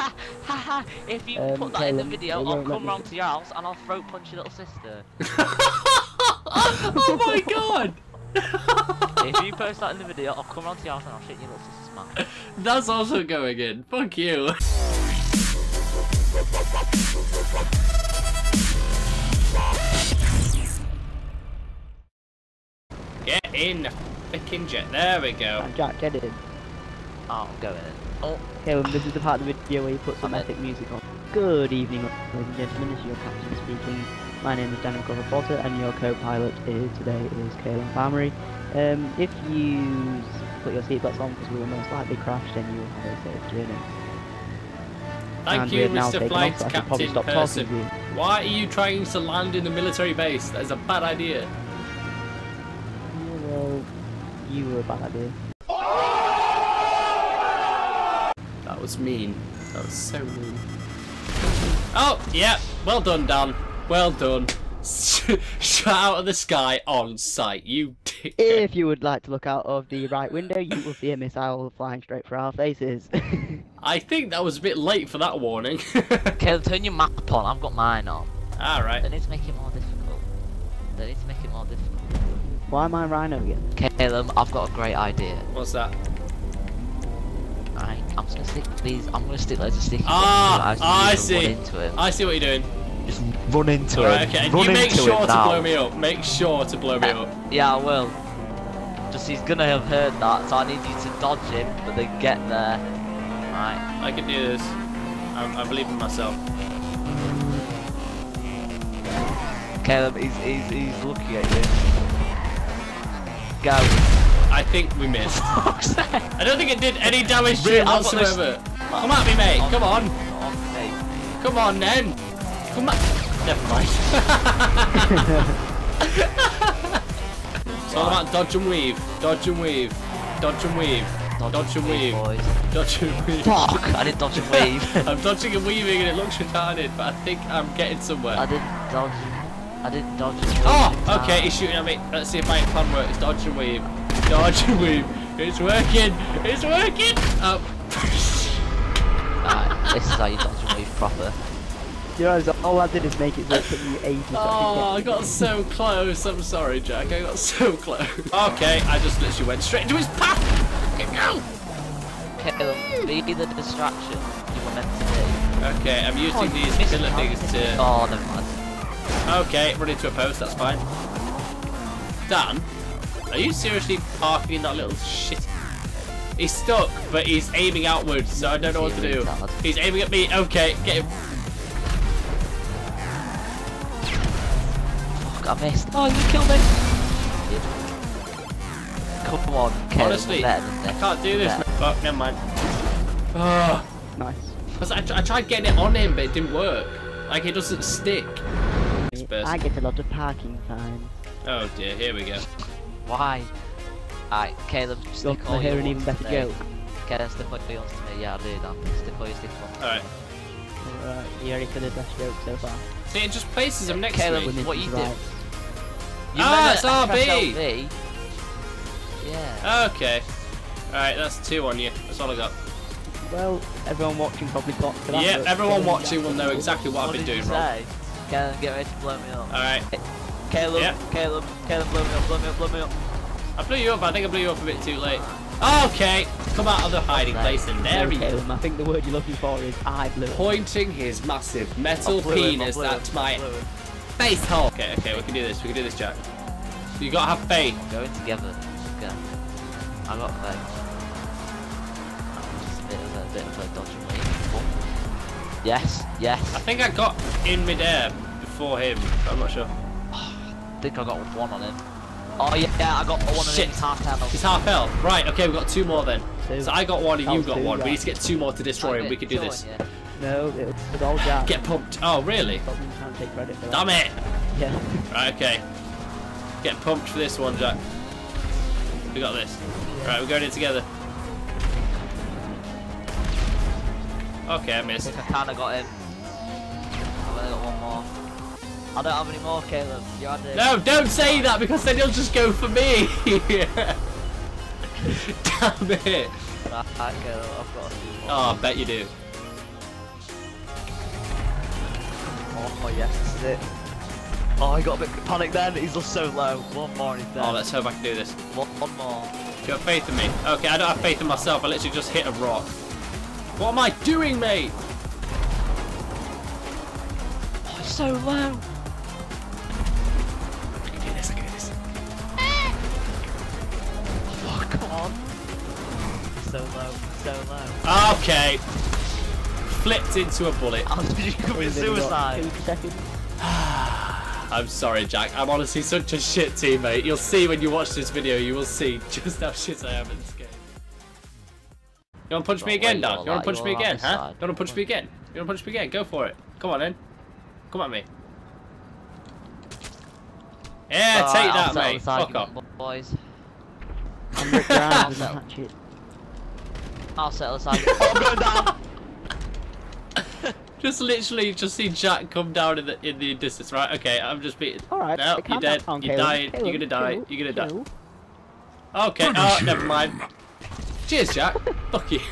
ha. If you put that in the video, I'll come round to your house and I'll throat punch your little sister. Oh my god! If you post that in the video, I'll come round to your house and I'll shit your little sister's mouth. That's also going in. Fuck you. Get in the frickin' jet. There we go. Jack, get in. Oh, I'm going in. Oh. Caleb, this is the part of the video where you put some epic music on. Good evening, ladies and gentlemen. This is your captain speaking. My name is Daniel Cuffer Potter, and your co-pilot today is Cailin Farmery. If you put your seatbelts on, because we will most likely crash, then you will have a safe journey. Thank you, Mr. Flight's Captain Person. Why are you trying to land in the military base? That is a bad idea. Yeah, well, you were a bad idea. That was mean. That was so mean. Oh, yeah. Well done, Dan. Well done. Shot out of the sky on sight, you dickhead. If you would like to look out of the right window, you will see a missile flying straight for our faces. I think that was a bit late for that warning. Caleb, turn your map on. I've got mine on. Alright. They need to make it more difficult. They need to make it more difficult. Why am I Rhino again? Caleb, I've got a great idea. What's that? Right, I'm just going to stick these. I'm going to stick loads of sticky. Ah, I see. I see what you're doing. Just run into it. Okay, you make sure to blow me up. Make sure to blow me up. Yeah, I will. Just he's going to have heard that, so I need you to dodge him when they get there. Right. I can do this. I believe in myself. Caleb, he's looking at you. Go. I think we missed. I don't think it did any damage to him whatsoever. Come at me, mate. Come on. Come on, then. Come on. Never mind. It's all about dodge and weave. Dodge and weave. Dodge and weave. Dodge and weave. Dodge and weave. Fuck! I didn't dodge and weave. I'm dodging and weaving and it looks retarded, but I think I'm getting somewhere. I didn't dodge and weave. Oh! Okay, he's shooting at me. Let's see if my plan works. Dodge and weave. Dodge and weave. It's working! It's working! Oh. Alright, this is how you dodge and weave proper. All I did is make it so it took me ages. Oh, I got so close. I'm sorry, Jack. I got so close. Okay, I just literally went straight into his path. Go! Caleb, be the distraction you were meant to be. Okay, I'm using these pillar things to... Oh, never mind. Okay, run into a post. That's fine. Dan, are you seriously parking in that little shit? He's stuck, but he's aiming outwards, so I don't know what to do. He's aiming at me. Okay, get him. I missed. Oh, you killed me! Come on, Caleb. Honestly, I can't do this. Fuck, never mind. Oh. Nice. Because I tried getting it on him, but it didn't work. Like, it doesn't stick. I get a lot of parking fines. Oh dear, here we go. Why? Alright, Caleb, stick all your ones to me. Caleb, stick all your ones to me. Yeah, I'll do that. Stick all your stick ones. Alright. Alright, you ready for the best joke so far? See, it just places him next to me. What you do? Ah, it's RB! Yeah. Okay. Alright, that's 2 on you. That's all I got. Well, everyone watching probably got to that. Yeah, everyone watching will know exactly what I've been doing wrong. Caleb, get ready to blow me up. Alright. Caleb, Caleb, blow me up, blow me up, blow me up. I blew you up, I think I blew you up a bit too late. Okay, come out of the hiding place and there he is. I think the word you're looking for is I blew him. Pointing his massive metal penis at my face hole. Okay, okay, we can do this. We can do this, Jack. You gotta have faith. We're going together. Okay. I got faith. I'm just a bit of a dodge and weave. Yes, yes. I think I got in midair before him. I'm not sure. I think I got 1 on him. Oh yeah, I got 1 on him. He's half health. He's half health. Right, okay, we've got 2 more then. So I got 1 and you got 1. Right. We need to get 2 more to destroy him. We can do this. Yeah. No, it was all Jack. Get pumped. Oh, really? Damn it! Yeah. Right, okay. Get pumped for this one, Jack. We got this. Right, we're going in together. Okay, I missed. I think I kinda got him. I've only got 1 more. I don't have any more, Caleb. You had it. No, don't say that because then he'll just go for me! Damn it! Right, Caleb, I've got a few more. Oh, I bet you do. Oh yes, this is it. Oh, he got a bit panicked then. He's just so low. One more and he's dead. Oh, let's hope I can do this. One more. Do you have faith in me? Okay, I don't have faith in myself. I literally just hit a rock. What am I doing, mate? Oh, it's so low. I can do this. Oh, come on. So low. Okay. Flipped into a bullet. You commit suicide. 2 seconds. I'm sorry, Jack. I'm honestly such a shit teammate. You'll see when you watch this video, you will see just how shit I am in this game. You wanna punch me again, Dan? You wanna punch me again, huh? You wanna punch me again? You wanna punch me again? Go for it. Come on, then. Come at me. Yeah, take that, mate. Fuck off. Boys. I'm the ground and catch it. I'll settle aside. I'm going down. Just literally, just see Jack come down in the distance, right? Okay, I'm just beating. All right. No, you're dead. You're dying. You're gonna die. You're gonna die. Okay. Oh, never mind. Cheers, Jack. Fuck you.